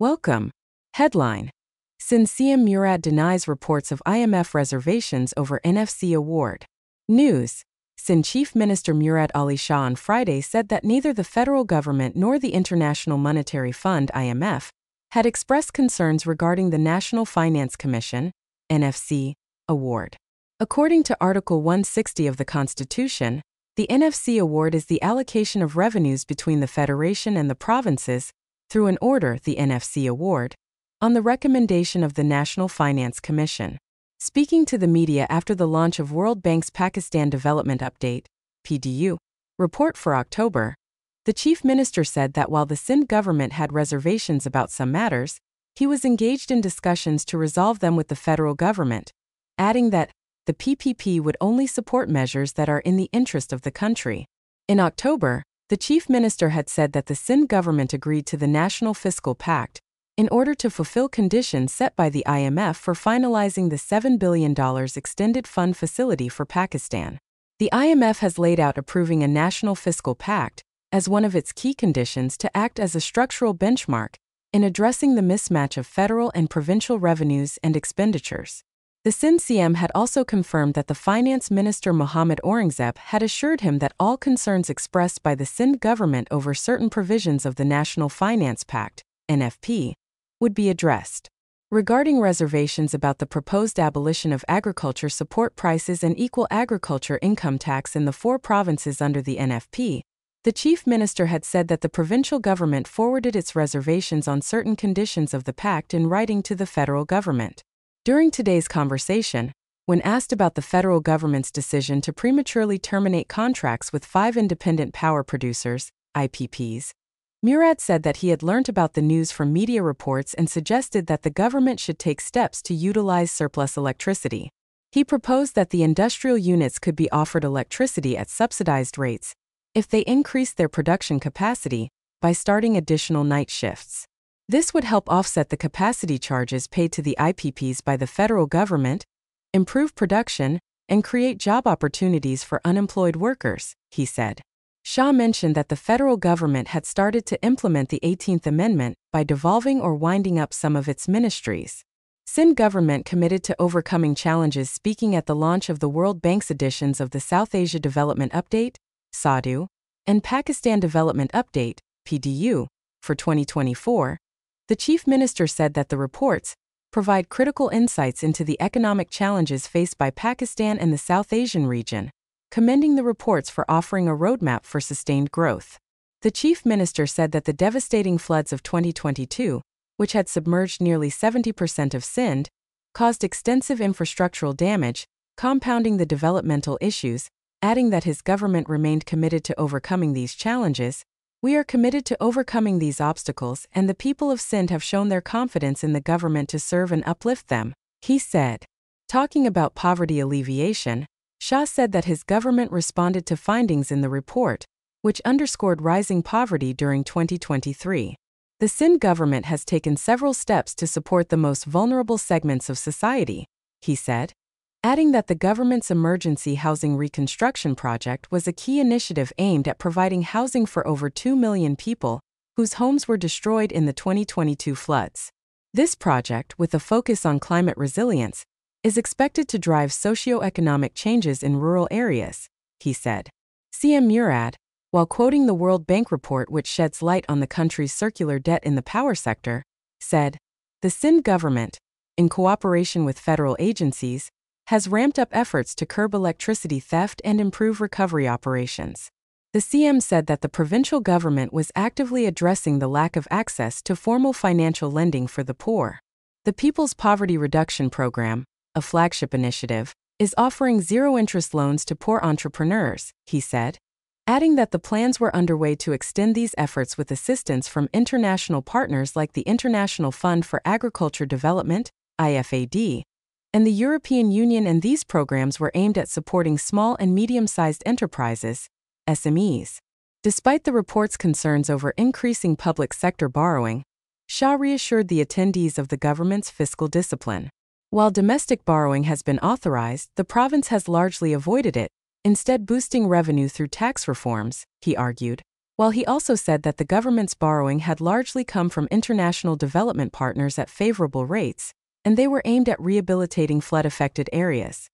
Welcome. Headline: Sinsiam Murad denies reports of IMF reservations over NFC award. News: Sind Chief Minister Murad Ali Shah on Friday said that neither the federal government nor the International Monetary Fund (IMF) had expressed concerns regarding the National Finance Commission (NFC) award. According to Article 160 of the Constitution, the NFC award is the allocation of revenues between the Federation and the provinces, through an order, the NFC Award, on the recommendation of the National Finance Commission. Speaking to the media after the launch of World Bank's Pakistan Development Update (PDU) report for October, the Chief Minister said that while the Sindh government had reservations about some matters, he was engaged in discussions to resolve them with the federal government, adding that the PPP would only support measures that are in the interest of the country. In October, the Chief Minister had said that the Sindh government agreed to the National Fiscal Pact in order to fulfill conditions set by the IMF for finalizing the $7 billion extended fund facility for Pakistan. The IMF has laid out approving a National Fiscal Pact as one of its key conditions to act as a structural benchmark in addressing the mismatch of federal and provincial revenues and expenditures. The Sindh CM had also confirmed that the Finance Minister Mohammad Aurangzeb had assured him that all concerns expressed by the Sindh government over certain provisions of the National Finance Pact (NFP) would be addressed. Regarding reservations about the proposed abolition of agriculture support prices and equal agriculture income tax in the four provinces under the NFP, the Chief Minister had said that the provincial government forwarded its reservations on certain conditions of the pact in writing to the federal government. During today's conversation, when asked about the federal government's decision to prematurely terminate contracts with 5 independent power producers (IPPs), Murad said that he had learnt about the news from media reports and suggested that the government should take steps to utilize surplus electricity. He proposed that the industrial units could be offered electricity at subsidized rates if they increased their production capacity by starting additional night shifts. This would help offset the capacity charges paid to the IPPs by the federal government, improve production, and create job opportunities for unemployed workers, he said. Shah mentioned that the federal government had started to implement the 18th Amendment by devolving or winding up some of its ministries. Sindh government committed to overcoming challenges. Speaking at the launch of the World Bank's editions of the South Asia Development Update (SADU) and Pakistan Development Update (PDU) for 2024, the Chief Minister said that the reports provide critical insights into the economic challenges faced by Pakistan and the South Asian region, commending the reports for offering a roadmap for sustained growth. The Chief Minister said that the devastating floods of 2022, which had submerged nearly 70% of Sindh, caused extensive infrastructural damage, compounding the developmental issues, adding that his government remained committed to overcoming these challenges. "We are committed to overcoming these obstacles, and the people of Sindh have shown their confidence in the government to serve and uplift them," he said. Talking about poverty alleviation, Shah said that his government responded to findings in the report, which underscored rising poverty during 2023. The Sindh government has taken several steps to support the most vulnerable segments of society, he said, adding that the government's emergency housing reconstruction project was a key initiative aimed at providing housing for over 2 million people whose homes were destroyed in the 2022 floods. This project, with a focus on climate resilience, is expected to drive socioeconomic changes in rural areas, he said. CM Murad, while quoting the World Bank report which sheds light on the country's circular debt in the power sector, said, "The Sindh government, in cooperation with federal agencies, has ramped up efforts to curb electricity theft and improve recovery operations." The CM said that the provincial government was actively addressing the lack of access to formal financial lending for the poor. The People's Poverty Reduction Program, a flagship initiative, is offering zero-interest loans to poor entrepreneurs, he said, adding that the plans were underway to extend these efforts with assistance from international partners like the International Fund for Agriculture Development, IFAD, and the European Union, and these programs were aimed at supporting small and medium-sized enterprises, SMEs. Despite the report's concerns over increasing public sector borrowing, Shah reassured the attendees of the government's fiscal discipline. While domestic borrowing has been authorized, the province has largely avoided it, instead boosting revenue through tax reforms, he argued, while he also said that the government's borrowing had largely come from international development partners at favorable rates, and they were aimed at rehabilitating flood-affected areas.